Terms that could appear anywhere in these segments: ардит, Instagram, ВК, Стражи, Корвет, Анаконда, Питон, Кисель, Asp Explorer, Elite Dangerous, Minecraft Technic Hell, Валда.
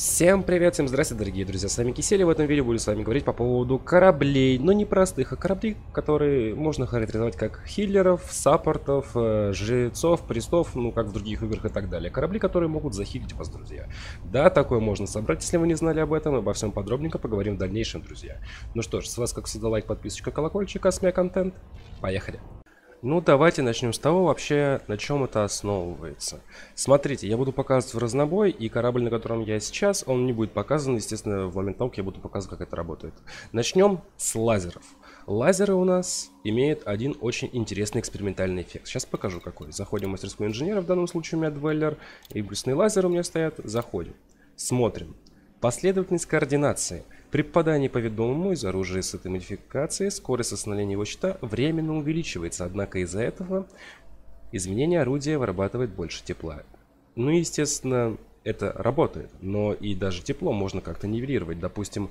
Всем привет, всем здрасте, дорогие друзья, с вами Кисель, и в этом видео буду с вами говорить по поводу кораблей, но не простых, а кораблей, которые можно характеризовать как хиллеров, саппортов, жрецов, престов, ну как в других играх и так далее. Корабли, которые могут захилить вас, друзья. Да, такое можно собрать, если вы не знали об этом, обо всем подробненько поговорим в дальнейшем, друзья. Ну что ж, с вас как всегда лайк, подписочка, колокольчик, Асмия контент, поехали. Ну, давайте начнем с того вообще, на чем это основывается. Смотрите, я буду показывать в разнобой, и корабль, на котором я сейчас, он не будет показан, естественно, в момент науки я буду показывать, как это работает. Начнем с лазеров. Лазеры у нас имеют один очень интересный экспериментальный эффект. Сейчас покажу какой. Заходим в мастерскую инженера, в данном случае у меня двеллер, и брюсные лазеры у меня стоят. Заходим. Смотрим. Последовательность координации. При попадании по ведомому из оружия с этой модификацией скорость восстановления его щита временно увеличивается, однако из-за этого изменение орудия вырабатывает больше тепла. Ну и естественно это работает, но и даже тепло можно как-то нивелировать. Допустим,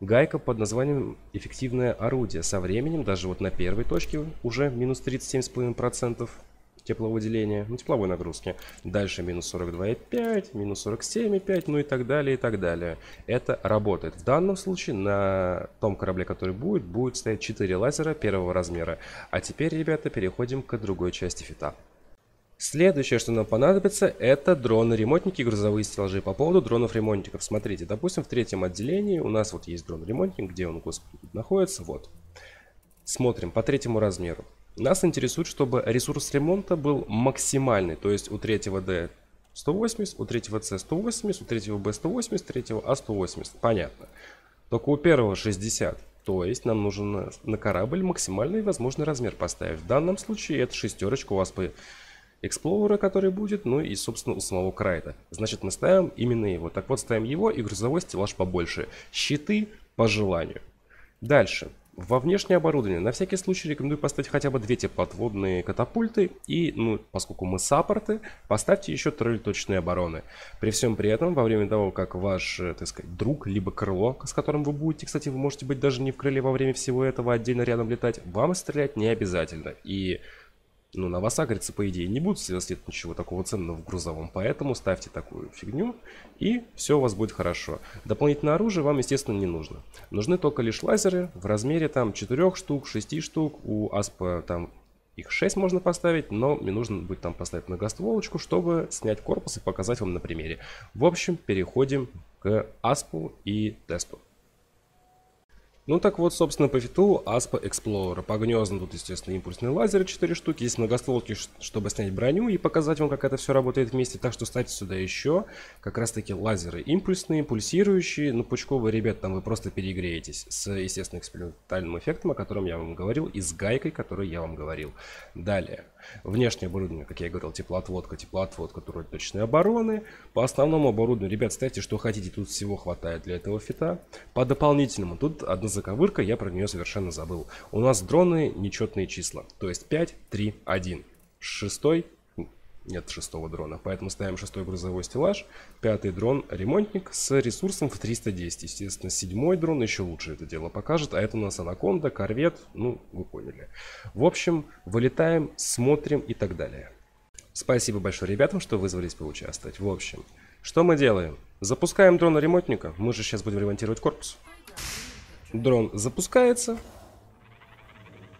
гайка под названием «Эффективное орудие» со временем, даже вот на первой точке уже минус 37,5% тепловыделения, ну, тепловой нагрузки. Дальше минус 42,5, минус 47,5, ну и так далее, и так далее. Это работает. В данном случае на том корабле, который будет стоять 4 лазера первого размера. А теперь, ребята, переходим к другой части фита. Следующее, что нам понадобится, это дроны-ремонтники, грузовые стеллажи. По поводу дронов-ремонтников, смотрите, допустим, в третьем отделении у нас вот есть дрон-ремонтник, где он, господи, находится, вот. Смотрим по третьему размеру. Нас интересует, чтобы ресурс ремонта был максимальный, то есть у 3-го D 180, у 3-го C 180, у 3-го B 180, 3-го A 180, понятно. Только у первого 60, то есть нам нужен на корабль максимальный возможный размер поставить. В данном случае это 6-ка у Asp Explorer, который будет, ну и собственно у самого Крайта. Значит, мы ставим именно его. Так вот, ставим его и грузовой стеллаж побольше. Щиты по желанию. Дальше. Во внешнее оборудование на всякий случай рекомендую поставить хотя бы 2 теплоотводные катапульты. И, ну, поскольку мы саппорты, поставьте еще тролль-точные обороны. При всем при этом, во время того, как ваш, так сказать, друг, либо крыло, с которым вы будете, кстати, вы можете быть даже не в крыле во время всего этого, отдельно рядом летать, вам стрелять не обязательно. И, ну, на вас агриться, по идее, не будут, если нет ничего такого ценного в грузовом. Поэтому ставьте такую фигню, и все у вас будет хорошо. Дополнительное оружие вам, естественно, не нужно. Нужны только лишь лазеры в размере там 4 штук, 6 штук. У Аспа там их 6 можно поставить, но мне нужно будет там поставить многостволочку, чтобы снять корпус и показать вам на примере. В общем, переходим к Аспу и Тесту. Ну так вот, собственно, по фиту Asp Explorer. По гнездам тут, естественно, импульсные лазеры 4 штуки. Есть многостволки, чтобы снять броню и показать вам, как это все работает вместе. Так что ставьте сюда еще как раз-таки лазеры импульсные, пульсирующие. Ну, пучковые, ребят, там вы просто перегреетесь с, естественно, экспериментальным эффектом, о котором я вам говорил, и с гайкой, которую я вам говорил. Далее. Внешнее оборудование, как я и говорил, теплоотводка, точные обороны. По основному оборудованию, ребят, ставьте, что хотите. Тут всего хватает для этого фита. По дополнительному, тут одна заковырка, я про нее совершенно забыл. У нас дроны нечетные числа, то есть 5, 3, 1. Шестой, нет шестого дрона, поэтому ставим шестой грузовой стеллаж, пятый дрон-ремонтник с ресурсом в 310. Естественно, седьмой дрон еще лучше это дело покажет, а это у нас Анаконда, Корвет, ну, вы поняли. В общем, вылетаем, смотрим и так далее. Спасибо большое ребятам, что вызвались поучаствовать. В общем, что мы делаем? Запускаем дрона-ремонтника, мы же сейчас будем ремонтировать корпус. Дрон запускается,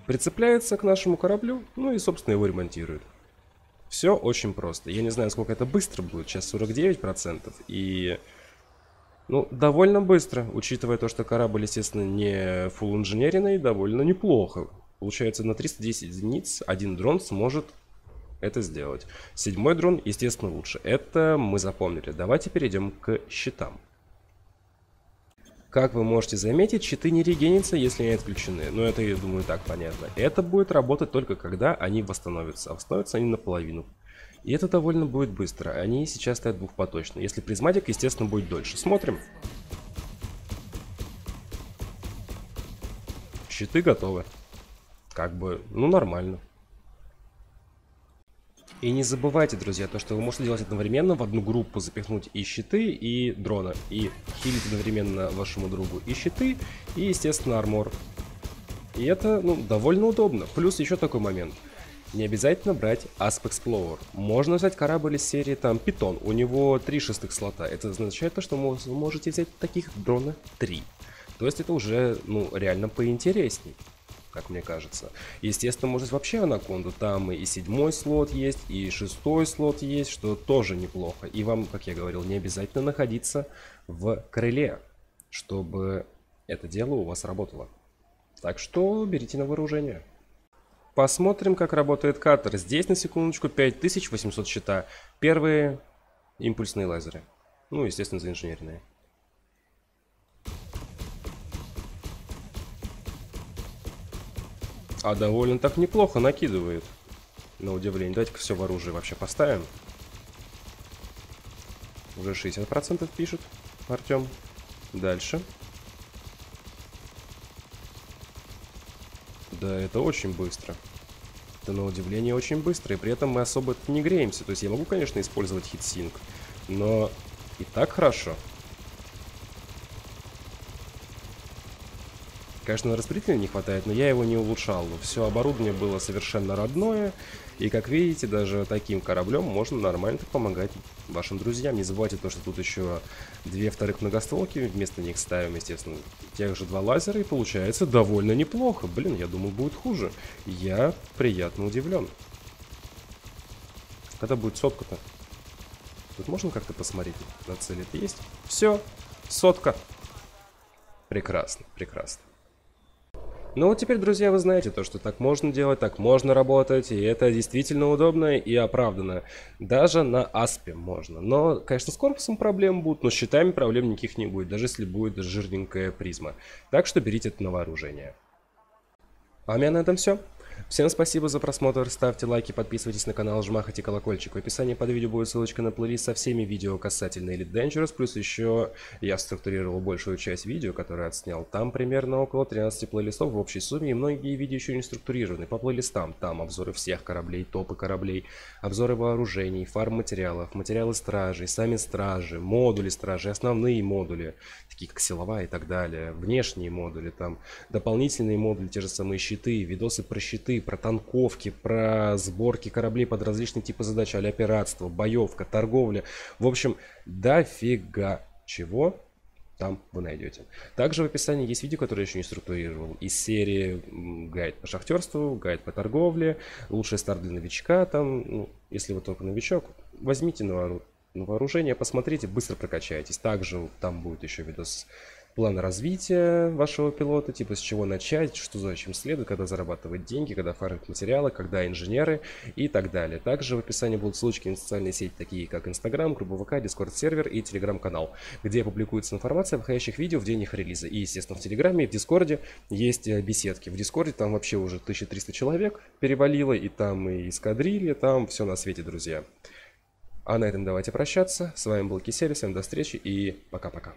прицепляется к нашему кораблю, ну и, собственно, его ремонтируют. Все очень просто. Я не знаю, сколько это быстро будет, сейчас 49%. И, ну, довольно быстро, учитывая то, что корабль, естественно, не фулл-инженеренный, довольно неплохо. Получается, на 310 единиц один дрон сможет это сделать. Седьмой дрон, естественно, лучше. Это мы запомнили. Давайте перейдем к щитам. Как вы можете заметить, щиты не регенятся, если они отключены. Но это, я думаю, так понятно. Это будет работать только когда они восстановятся. А восстановятся они наполовину. И это довольно будет быстро. Они сейчас стоят двухпоточно. Если призматик, естественно, будет дольше. Смотрим. Щиты готовы. Как бы, ну, нормально. И не забывайте, друзья, то, что вы можете делать одновременно, в одну группу запихнуть и щиты, и дрона. И хилить одновременно вашему другу и щиты, и, естественно, армор. И это, ну, довольно удобно. Плюс еще такой момент. Не обязательно брать Asp Explorer. Можно взять корабль из серии там Питон. У него 3 шестых слота. Это означает то, что вы можете взять таких дронов 3. То есть это уже, ну, реально поинтересней, как мне кажется. Естественно, может вообще Анаконду. Там и 7-й слот есть, и 6-й слот есть, что тоже неплохо. И вам, как я говорил, не обязательно находиться в крыле, чтобы это дело у вас работало. Так что берите на вооружение. Посмотрим, как работает катер. Здесь, на секундочку, 5800 щита. Первые импульсные лазеры. Ну, естественно, заинженеренные. А довольно так неплохо накидывает. На удивление. Давайте-ка все в оружие вообще поставим. Уже 60% пишет Артем. Дальше. Да, это очень быстро. Это, на удивление, очень быстро. И при этом мы особо не греемся. То есть я могу, конечно, использовать хитсинг, но и так хорошо. Конечно, распределителя не хватает, но я его не улучшал. Все оборудование было совершенно родное. И, как видите, даже таким кораблем можно нормально так помогать вашим друзьям. Не забывайте то, что тут еще 2 вторых многостволки. Вместо них ставим, естественно, тех же 2 лазера. И получается довольно неплохо. Блин, я думал, будет хуже. Я приятно удивлен. Когда будет сотка-то? Тут можно как-то посмотреть? На цели это есть? Все, 100. Прекрасно, прекрасно. Ну вот теперь, друзья, вы знаете то, что так можно делать, так можно работать, и это действительно удобно и оправданно. Даже на Аспе можно. Но, конечно, с корпусом проблем будут, но с щитами проблем никаких не будет, даже если будет жирненькая призма. Так что берите это на вооружение. А у меня на этом все. Всем спасибо за просмотр, ставьте лайки, подписывайтесь на канал, жмахайте колокольчик. В описании под видео будет ссылочка на плейлист со всеми видео касательно Elite Dangerous, плюс еще я структурировал большую часть видео, которые отснял. Там примерно около 13 плейлистов в общей сумме, и многие видео еще не структурированы по плейлистам. Там обзоры всех кораблей, топы кораблей, обзоры вооружений, фарм материалов, материалы стражей, сами стражи, модули стражей, основные модули, такие как силовая и так далее, внешние модули, там дополнительные модули, те же самые щиты, видосы про щиты, про танковки, про сборки кораблей под различные типы задач, а-ля пиратство, боевка, торговля. В общем, дофига чего там вы найдете. Также в описании есть видео, которое я еще не структурировал. Из серии гайд по шахтерству, гайд по торговле, лучший старт для новичка. Там, ну, если вы только новичок, возьмите на вооружение, посмотрите, быстро прокачаетесь. Также там будет еще видос план развития вашего пилота, типа с чего начать, что зачем следует, когда зарабатывать деньги, когда фармить материалы, когда инженеры и так далее. Также в описании будут ссылочки на социальные сети, такие как Instagram, группа ВК, Discord сервер и Telegram канал, где публикуется информация о выходящих видео в день их релиза. И, естественно, в Телеграме и в Дискорде есть беседки. В Дискорде там вообще уже 1300 человек перевалило, и там и эскадрилья, там все на свете, друзья. А на этом давайте прощаться. С вами был Кисель, всем до встречи и пока-пока.